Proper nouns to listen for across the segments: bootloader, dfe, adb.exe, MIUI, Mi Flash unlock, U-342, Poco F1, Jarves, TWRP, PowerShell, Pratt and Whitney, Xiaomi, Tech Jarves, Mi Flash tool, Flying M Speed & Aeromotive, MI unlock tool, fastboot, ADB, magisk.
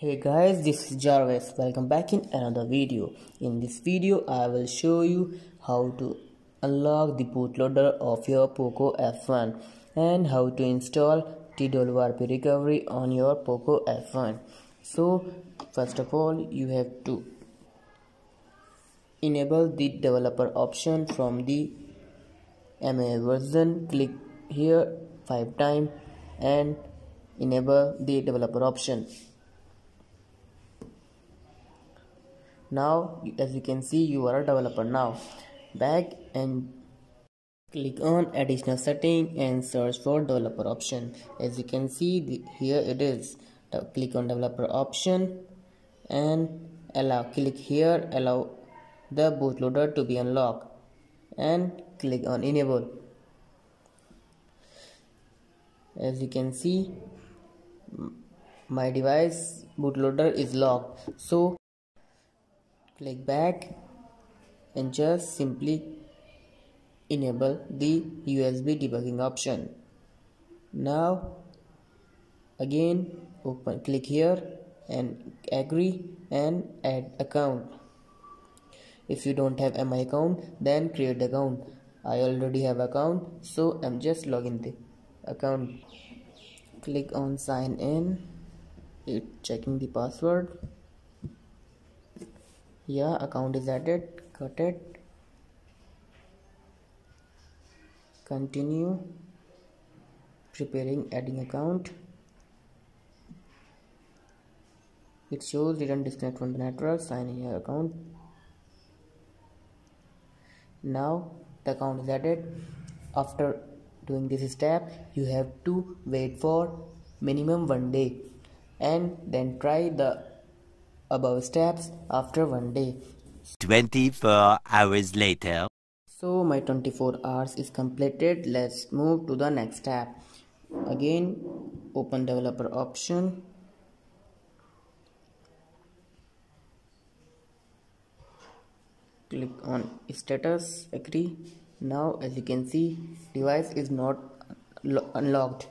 Hey guys, this is Jarves. Welcome back in another video. In this video, I will show you how to unlock the bootloader of your Poco F1 and how to install TWRP recovery on your Poco F1. So, first of all, you have to enable the developer option from the MI version. Click here 5 times and enable the developer option. Now, as you can see, you are a developer. Now back and click on additional setting and search for developer option. As you can see, here it is. Now, click on developer option and allow. Click here, allow the bootloader to be unlocked, and click on enable. As you can see, my device bootloader is locked, so click back and just simply enable the USB debugging option. Now again open, click here and agree and add account. If you don't have MI account, then create account. I already have account, so I'm just logging the account. Click on sign in. It's checking the password. Yeah, account is added. Cut it. Continue preparing adding account. It shows return disconnect from the network. Sign in your account. Now the account is added. After doing this step, you have to wait for minimum 1 day and then try the above steps after 1 day. 24 hours later. So my 24 hours is completed. Let's move to the next step. Again open developer option . Click on status, agree. Now as you can see, device is not unlocked.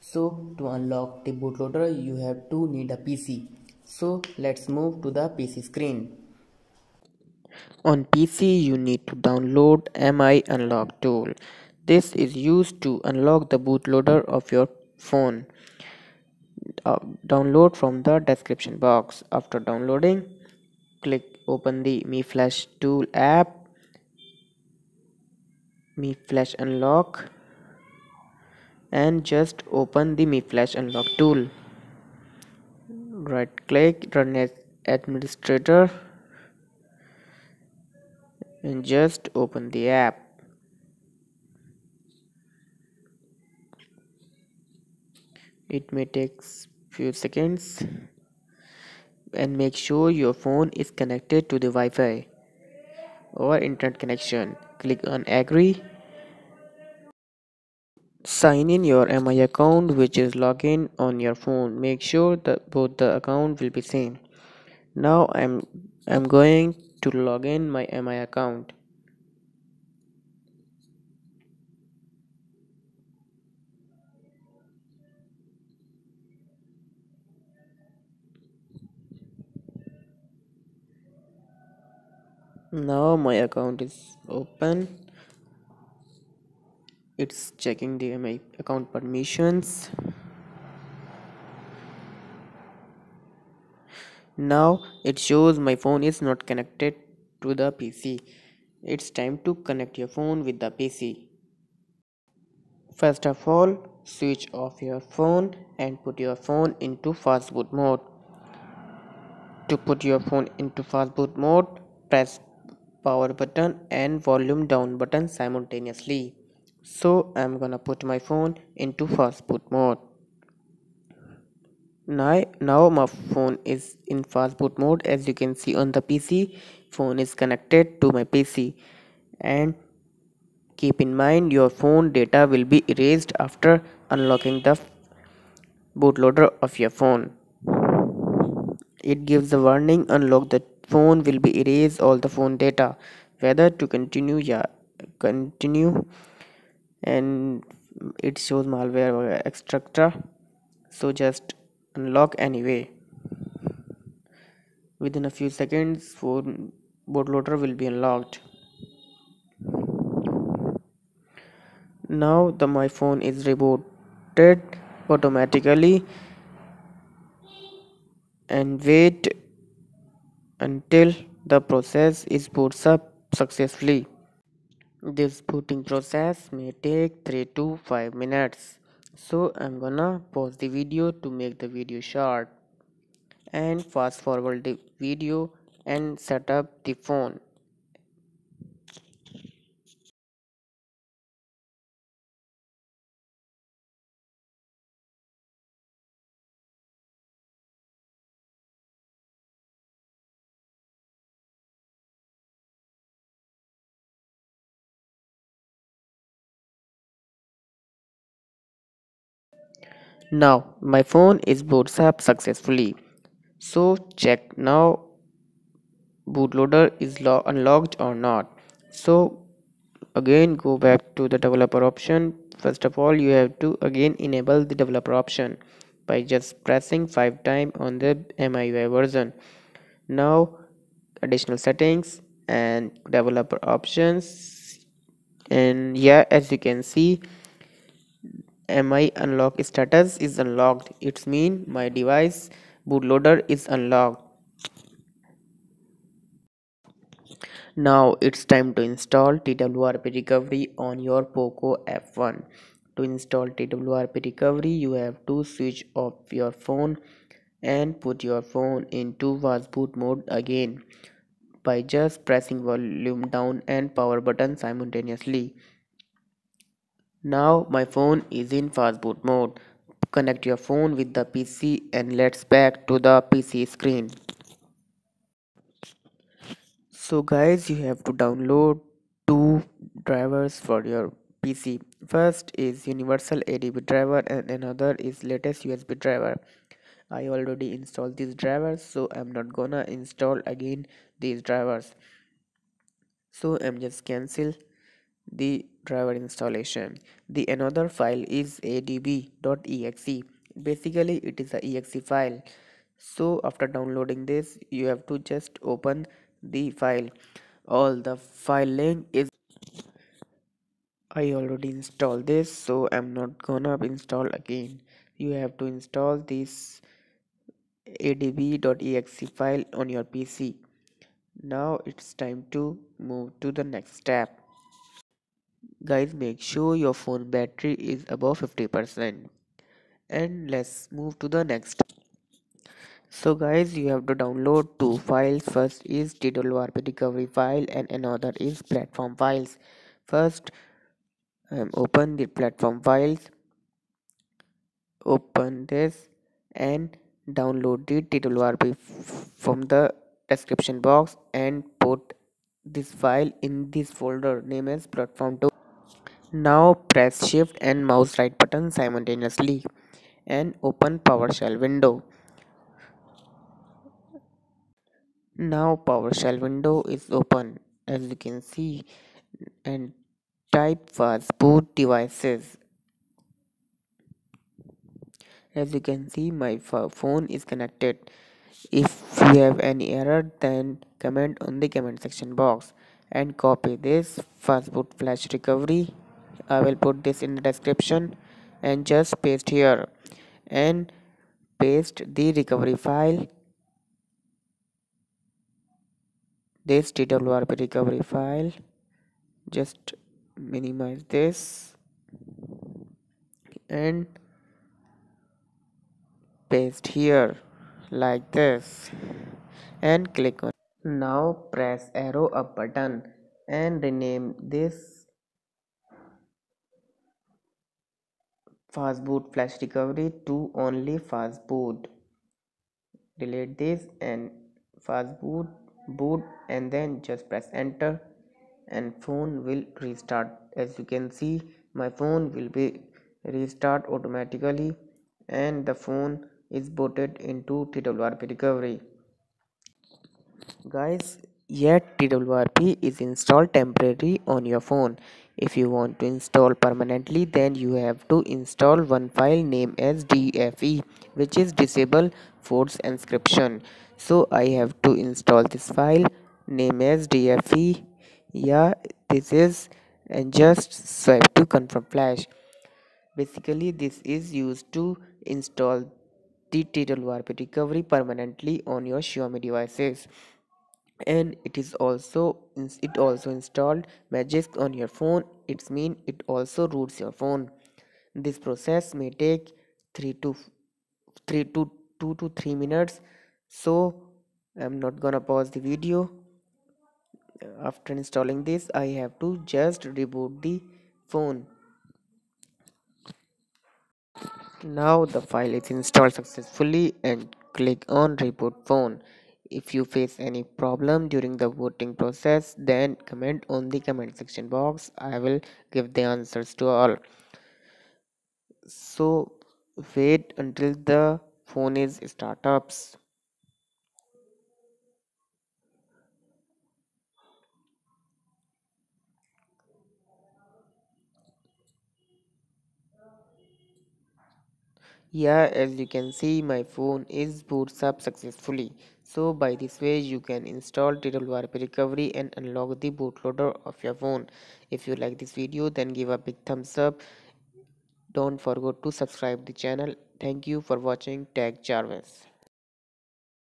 So to unlock the bootloader, you have to need a PC. So let's move to the PC screen. On PC, you need to download MI unlock tool. This is used to unlock the bootloader of your phone. Download from the description box. After downloading, click open the Mi Flash tool app, Mi Flash unlock, and just open the Mi Flash unlock tool. Right click, run as administrator, and just open the app. It may take few seconds, and make sure your phone is connected to the Wi-Fi or internet connection. Click on agree. Sign in your MI account, which is login on your phone. Make sure that both the account will be same. Now I'm going to log in my MI account. Now my account is open. It's checking the MI account permissions. Now it shows my phone is not connected to the PC. It's time to connect your phone with the PC. First of all, switch off your phone and put your phone into fastboot mode. To put your phone into fastboot mode, press power button and volume down button simultaneously. So I'm gonna put my phone into fastboot mode. Now my phone is in fastboot mode. As you can see on the PC, phone is connected to my PC. And keep in mind, your phone data will be erased after unlocking the bootloader of your phone. It gives a warning, unlock the phone will be erased all the phone data. Whether to continue, yeah, continue. And it shows malware or etc. So just unlock anyway. Within a few seconds, bootloader will be unlocked. Now my phone is rebooted automatically, and wait until the process is boots up successfully. This booting process may take 3 to 5 minutes, so I'm gonna pause the video to make the video short and fast forward the video and set up the phone. Now my phone is boots up successfully, so check now bootloader is unlocked or not. So again go back to the developer option. First of all, you have to again enable the developer option by just pressing 5 times on the MIUI version. Now additional settings and developer options, and yeah, as you can see, MI unlock status is unlocked. It means my device bootloader is unlocked. Now it's time to install TWRP recovery on your Poco F1. To install TWRP recovery, you have to switch off your phone and put your phone into fastboot mode again by just pressing volume down and power button simultaneously. Now my phone is in fastboot mode. Connect your phone with the PC and let's back to the PC screen. So guys, you have to download 2 drivers for your PC. First is universal ADB driver and another is latest USB driver. I already installed these drivers, so I'm not gonna install again these drivers. So I'm just cancel the driver installation. The another file is adb.exe. basically it is a exe file, so after downloading this you have to just open the file. All the file link is, I already installed this, so I'm not gonna install again. You have to install this adb.exe file on your PC. Now it's time to move to the next step. Guys, make sure your phone battery is above 50%, and let's move to the next. So guys, you have to download 2 files. First is TWRP recovery file and another is platform files. First open the platform files, open this and download the TWRP from the description box and put this file in this folder name as platform 2. Now press shift and mouse right button simultaneously and open PowerShell window. Now PowerShell window is open, as you can see, and type fastboot devices. As you can see, my phone is connected. If you have any error, then comment on the comment section box and copy this fastboot flash recovery. I will put this in the description and just paste here and paste the recovery file, this TWRP recovery file. Just minimize this and paste here like this and click on. Now press arrow up button and rename this fastboot flash recovery to only fastboot. Delete this and fastboot boot, and then just press enter and phone will restart. As you can see, my phone will be restart automatically and the phone is booted into TWRP recovery. Guys, yet TWRP is installed temporarily on your phone. If you want to install permanently, then you have to install one file named as dfe, which is disable force encryption. So I have to install this file named as dfe. Yeah, this is, and just swipe to confirm flash. Basically this is used to install the TWRP recovery permanently on your Xiaomi devices, and it also installed magisk on your phone. It's mean it also roots your phone. This process may take 2 to 3 minutes, so I'm not gonna pause the video. After installing this, I have to just reboot the phone. Now the file is installed successfully, and click on reboot phone. If you face any problem during the booting process, then comment on the comment section box. I will give the answers to all. So wait until the phone is startups. Yeah, as you can see, my phone is boots up successfully. So by this way you can install TWRP recovery and unlock the bootloader of your phone. If you like this video, then give a big thumbs up. Don't forget to subscribe the channel. Thank you for watching Tech Jarves.